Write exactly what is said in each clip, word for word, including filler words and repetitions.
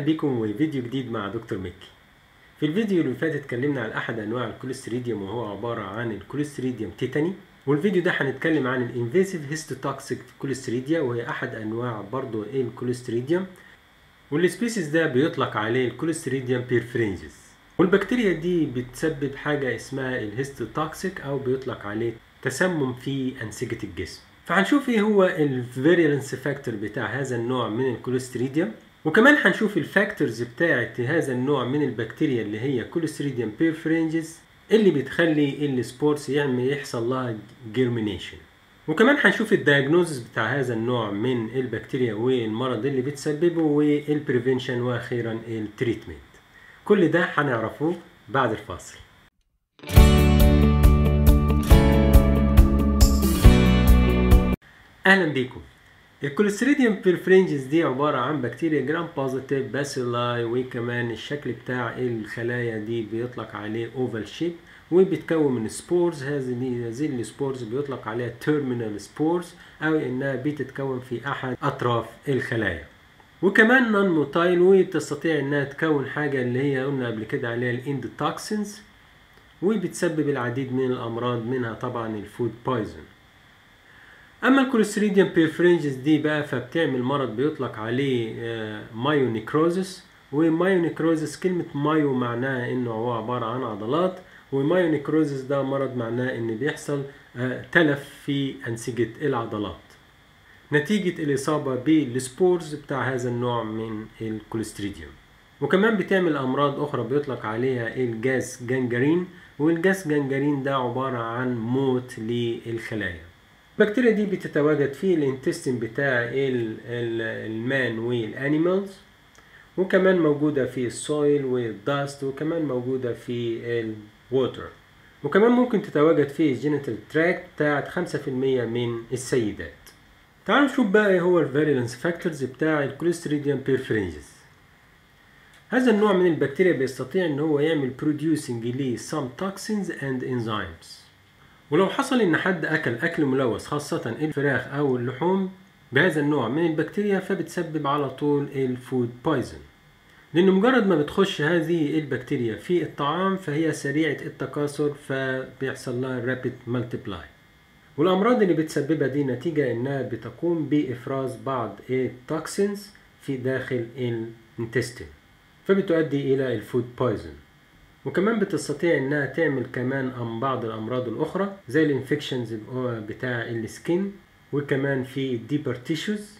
اهلا بيكم وفيديو جديد مع دكتور مكي. في الفيديو اللي فات اتكلمنا عن احد انواع الكوليستريديوم وهو عباره عن الكوليستريديوم تيتاني، والفيديو ده هنتكلم عن الانفيسيف هيستوتوكسيك كوليستريديا وهي احد انواع برضو الكوليستريديوم، والسبيسيس ده بيطلق عليه الكوليستريديوم بيرفرينجز، والبكتيريا دي بتسبب حاجه اسمها الهيستوتوكسيك او بيطلق عليه تسمم في انسجه الجسم. فهنشوف ايه هو الفيرولنس فاكتور بتاع هذا النوع من الكوليستريديوم، وكمان هنشوف الفاكتورز بتاعه هذا النوع من البكتيريا اللي هي كوليستريديوم بيرفرينجز اللي بتخلي السبورس يعني يحصل لها جيرمينيشن، وكمان هنشوف الدايجنوزس بتاع هذا النوع من البكتيريا والمرض اللي بتسببه والبريفنشن واخيرا التريتمنت. كل ده هنعرفه بعد الفاصل. اهلا بيكم. الكوليستريديوم بيرفرينجز دي عباره عن بكتيريا جرام بوزيتيف باسيلاي، وكمان الشكل بتاع الخلايا دي بيطلق عليه اوفال شيب، وبتكون من سبورز. هذه هذه السبورز بيطلق عليها تيرمينال سبورز او انها بتتكون في احد اطراف الخلايا، وكمان نون موتايل وبتستطيع انها تكون حاجه اللي هي قلنا قبل كده عليها الاندوتوكسينز، وبتسبب العديد من الامراض منها طبعا الفود بويزن. اما الكوليستريديوم بيرفرينجز دي بقى فبتعمل مرض بيطلق عليه مايونيكروزس، ومايونيكروزس كلمه مايو معناها انه هو عباره عن عضلات، ومايونيكروزس ده مرض معناه ان بيحصل تلف في انسجه العضلات نتيجه الاصابه بالسبورز بتاع هذا النوع من الكوليستريديوم. وكمان بتعمل امراض اخرى بيطلق عليها الجاس جانجرين، والجاس جانجرين ده عباره عن موت للخلايا. البكتيريا دي بتتواجد في الانتستين بتاع المان والانيمالز، وكمان موجودة في السويل والداست، وكمان موجودة في الووتر، وكمان ممكن تتواجد في الجينيتال تراكت بتاعت خمسة في المية من السيدات. تعالوا نشوف بقى ايه هو الفيرولنس فاكتورز بتاع الكوليستريديوم بيرفرينجز. هذا النوع من البكتيريا بيستطيع ان هو يعمل producing ليه some toxins and enzymes، ولو حصل ان حد اكل اكل ملوث خاصة الفراخ او اللحوم بهذا النوع من البكتيريا فبتسبب على طول الفود بايزن، لان مجرد ما بتخش هذه البكتيريا في الطعام فهي سريعة التكاثر فبيحصل لها رابد ملتبلاي، والامراض اللي بتسببها دي نتيجة انها بتقوم بافراز بعض التوكسينز في داخل الانتستين فبتؤدي الى الفود بايزن. وكمان بتستطيع انها تعمل كمان عن بعض الامراض الاخرى زي الانفكشنز بتاع السكين، وكمان في الديبر تيشوز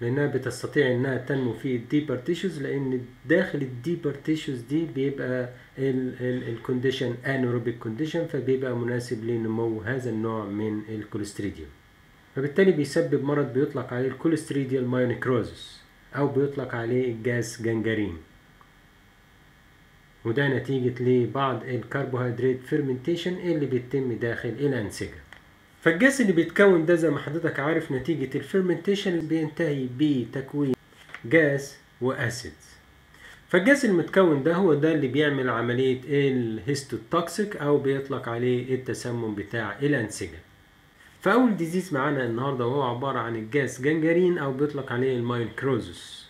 لانها بتستطيع انها تنمو في الديبر تيشوز، لان داخل الديبر تيشوز دي بيبقى الكونديشن انيروبيك كونديشن فبيبقى مناسب لنمو هذا النوع من الكوليستريديوم، فبالتالي بيسبب مرض بيطلق عليه الكوليستريديوم مايونيكروزس او بيطلق عليه الجاس جانجرين، وده نتيجة لبعض الكربوهيدرات فيرمنتيشن اللي بيتم داخل الأنسجة. فالجاس اللي بيتكون ده زي ما حضرتك عارف نتيجة الفيرمنتيشن بينتهي بتكوين جاس وأسيدز، فالجاس المتكون ده هو ده اللي بيعمل عملية الهيستوتوكسيك أو بيطلق عليه التسمم بتاع الأنسجة. فأول ديزيز معانا النهاردة وهو عبارة عن الجاس جانجرين أو بيطلق عليه المايونيكروزس،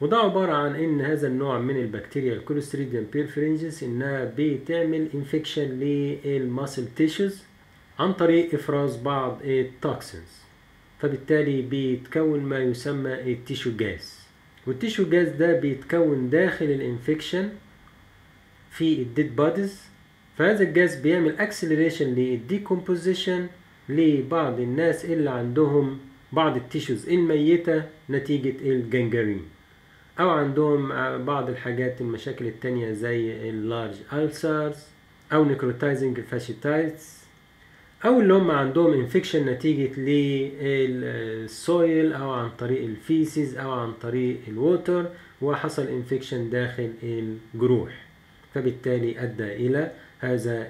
وده عبارة عن إن هذا النوع من البكتيريا الكوليستريديوم بيرفرينجز إنها بتعمل انفكشن للماسل تيشوز عن طريق إفراز بعض التوكسينز، فبالتالي بيتكون ما يسمى التيشو جاز، والتيشو جاز ده بيتكون داخل الانفكشن في الديد بوديز، فهذا الجاز بيعمل اكسلريشن للديكومبوزيشن لبعض الناس اللي عندهم بعض التيشوز الميتة نتيجة الجنجرين، أو عندهم بعض الحاجات المشاكل التانية زي اللارج ألسرز أو نيكروتايزنج فاشيتايتس، أو اللي هم عندهم انفكشن نتيجة للسويل أو عن طريق الفيسز أو عن طريق الووتر وحصل انفكشن داخل الجروح، فبالتالي أدى إلى هذا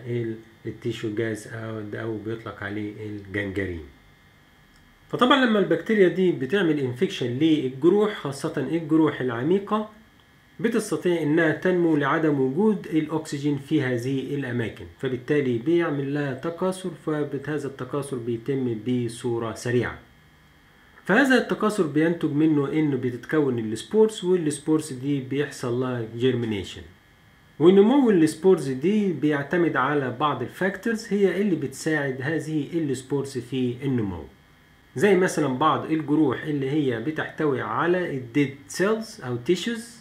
التيشو جاز أو, أو بيطلق عليه الجنجرين. فطبعا لما البكتيريا دي بتعمل انفكشن للجروح خاصة الجروح العميقة بتستطيع انها تنمو لعدم وجود الاكسجين في هذه الاماكن، فبالتالي بيعمل لها تكاثر، فهذا التكاثر بيتم بصورة سريعة، فهذا التكاثر بينتج منه انه بتتكون السبورز، والسبورز دي بيحصل لها جيرمينيشن. ونمو السبورز دي بيعتمد على بعض الفاكتورز هي اللي بتساعد هذه السبورز في النمو، زي مثلا بعض الجروح اللي هي بتحتوي على الديد سيلز او تيشوز،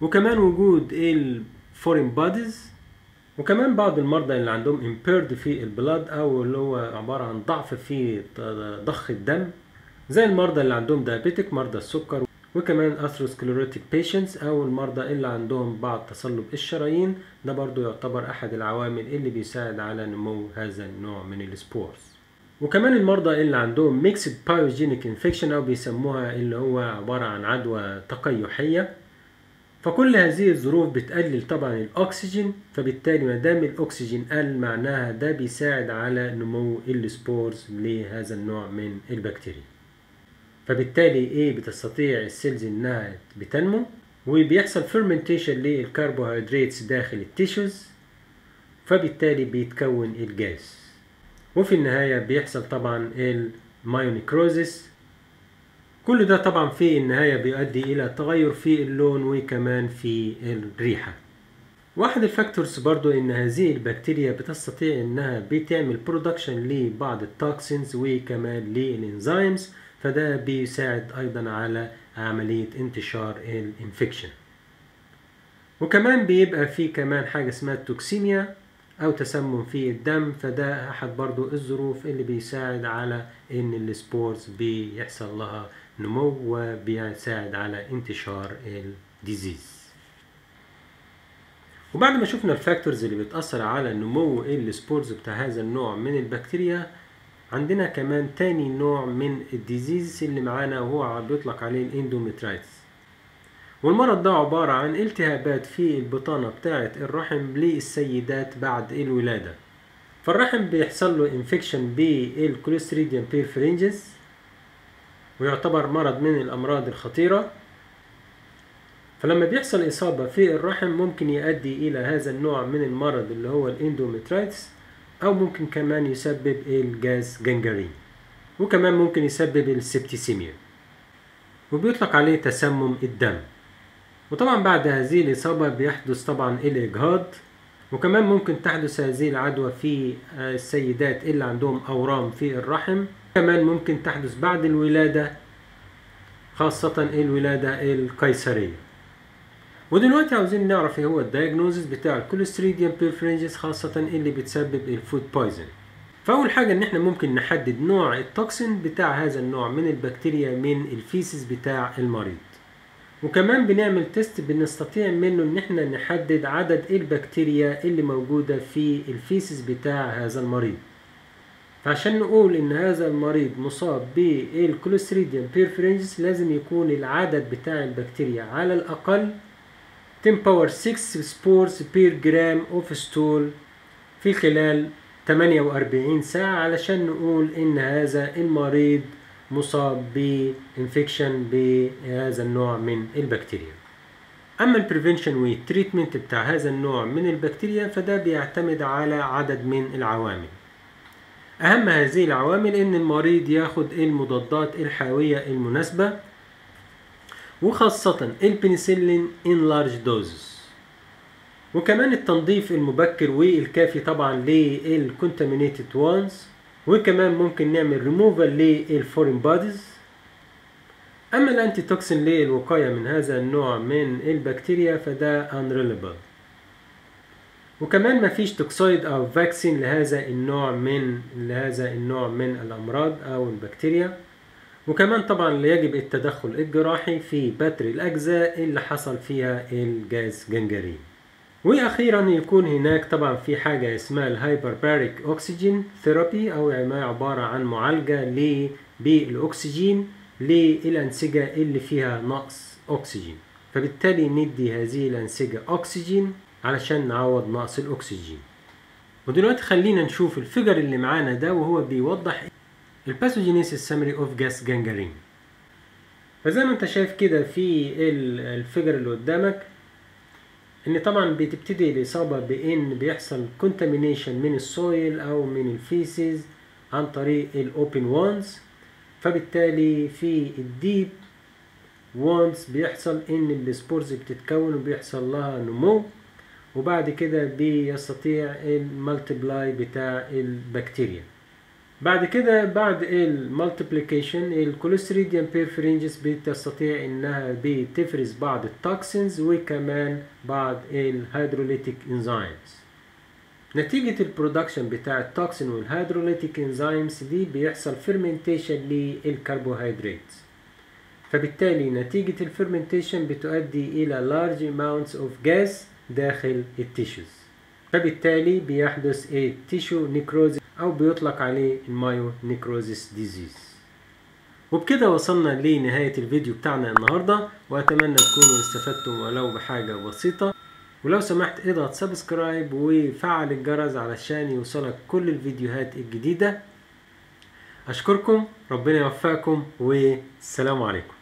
وكمان وجود الفورين بوديز، وكمان بعض المرضى اللي عندهم امبيرد في البلاد او اللي هو عباره عن ضعف في ضخ الدم، زي المرضى اللي عندهم دايابيتك، مرضى السكر، وكمان اثيروسكليروتيك بيشنتس او المرضى اللي عندهم بعض تصلب الشرايين. ده برضو يعتبر احد العوامل اللي بيساعد على نمو هذا النوع من السبورز. وكمان المرضى اللي عندهم ميكسد بايوجينيك انفكشن او بيسموها اللي هو عباره عن عدوى تقيحيه. فكل هذه الظروف بتقلل طبعا الاكسجين، فبالتالي ما دام الاكسجين قل معناها ده بيساعد على نمو السبورز لهذا النوع من البكتيريا. فبالتالي ايه بتستطيع السيلز انها بتنمو، وبيحصل فيرمنتيشن للكربوهيدراتس داخل التيشوز، فبالتالي بيتكون الجاز، وفي النهايه بيحصل طبعا المايونيكروزيس. كل ده طبعا في النهايه بيؤدي الى تغير في اللون وكمان في الريحه. واحد الفاكتورز برضو ان هذه البكتيريا بتستطيع انها بتعمل برودكشن لبعض التوكسينز وكمان للانزيمز، فده بيساعد ايضا على عملية انتشار الانفكشن. وكمان بيبقى فيه كمان حاجة اسمها التوكسيميا او تسمم في الدم، فده احد برضو الظروف اللي بيساعد على ان السبورز بيحصل لها نمو وبيساعد على انتشار الديزيز. وبعد ما شفنا الفاكتورز اللي بتأثر على نمو السبورز بتاع هذا النوع من البكتيريا، عندنا كمان تاني نوع من الديزيز اللي معانا وهو بيطلق عليه الاندوميترايتس. والمرض ده عبارة عن التهابات في البطانة بتاعة الرحم للسيدات بعد الولادة. فالرحم بيحصل له انفكشن بالكلوستريديوم بيرفرينجز، ويعتبر مرض من الأمراض الخطيرة. فلما بيحصل إصابة في الرحم ممكن يؤدي إلى هذا النوع من المرض اللي هو الاندوميترايتس، أو ممكن كمان يسبب الجاز جنجرين، وكمان ممكن يسبب السبتيسيميا، وبيطلق عليه تسمم الدم. وطبعا بعد هذه الإصابة بيحدث طبعا الإجهاض، وكمان ممكن تحدث هذه العدوى في السيدات اللي عندهم أورام في الرحم، كمان ممكن تحدث بعد الولادة، خاصة الولادة القيصرية. ودلوقتي عاوزين نعرف ايه هو الدايجنوزيس بتاع الكلوستريديوم بيرفرينجس، خاصة اللي بتسبب الفود بويزن. فأول حاجة ان احنا ممكن نحدد نوع التوكسين بتاع هذا النوع من البكتيريا من الفيسز بتاع المريض. وكمان بنعمل تيست بنستطيع منه ان احنا نحدد عدد البكتيريا اللي موجودة في الفيسز بتاع هذا المريض. فعشان نقول ان هذا المريض مصاب بالكلوستريديوم بيرفرينجس لازم يكون العدد بتاع البكتيريا على الأقل ten power six spores per gram of stool في خلال ثمانية وأربعين ساعة، علشان نقول ان هذا المريض مصاب بانفكشن بهذا النوع من البكتيريا. اما البريفنشن والتريتمنت بتاع هذا النوع من البكتيريا فده بيعتمد على عدد من العوامل. اهم هذه العوامل ان المريض ياخد المضادات الحيوية المناسبة، وخاصة البنسلين in large doses، وكمان التنظيف المبكر والكافي طبعا للcontaminated ones، وكمان ممكن نعمل removal للforeign bodies. أما الأنتي توكسين للوقاية من هذا النوع من البكتيريا فده unreliable، وكمان مفيش توكسايد أو فاكسين لهذا النوع من لهذا النوع من الأمراض أو البكتيريا. وكمان طبعا يجب التدخل الجراحي في بتر الأجزاء اللي حصل فيها الجاز جنجرين. وأخيرا يكون هناك طبعا في حاجة اسمها الهايبرباريك أكسجين ثيرابي، أو ما عبارة عن معالجة بالأكسجين للأنسجة اللي فيها نقص أكسجين، فبالتالي ندي هذه الأنسجة أكسجين علشان نعوض نقص الأكسجين. ودلوقتي خلينا نشوف الفيجر اللي معانا ده، وهو بيوضح الباثوجينيسيس سامري اوف جاز جنجرين. فزي ما انت شايف كده في الفيجر اللي قدامك ان طبعا بتبتدي الاصابه بان بيحصل كونتامينيشن من السويل او من الفيسز عن طريق الاوبن وانز، فبالتالي في الديب وونز بيحصل ان السبورز بتتكون وبيحصل لها نمو، وبعد كده بيستطيع المالتبلاي بتاع البكتيريا. بعد كده بعد المالتبليكيشن الكولوستريديوم بيرفرينجس بتستطيع انها بتفرز بعض التوكسينز وكمان بعض الهيدروليتيك انزيمز. نتيجة البرودكشن بتاع التوكسين والهيدروليتيك انزيمز دي بيحصل فيرمنتيشن للكربوهيدرات، فبالتالي نتيجة الفيرمنتيشن بتؤدي الى لارج amounts of gas داخل التيشوز، فبالتالي بيحدث التيشو نيكروزيس او بيطلق عليه المايو نيكروزيس ديزيز. وبكده وصلنا لنهاية الفيديو بتاعنا النهاردة، واتمنى تكونوا استفدتم ولو بحاجة بسيطة. ولو سمحت اضغط سبسكرايب وفعل الجرس علشان يوصلك كل الفيديوهات الجديدة. اشكركم، ربنا يوفقكم، والسلام عليكم.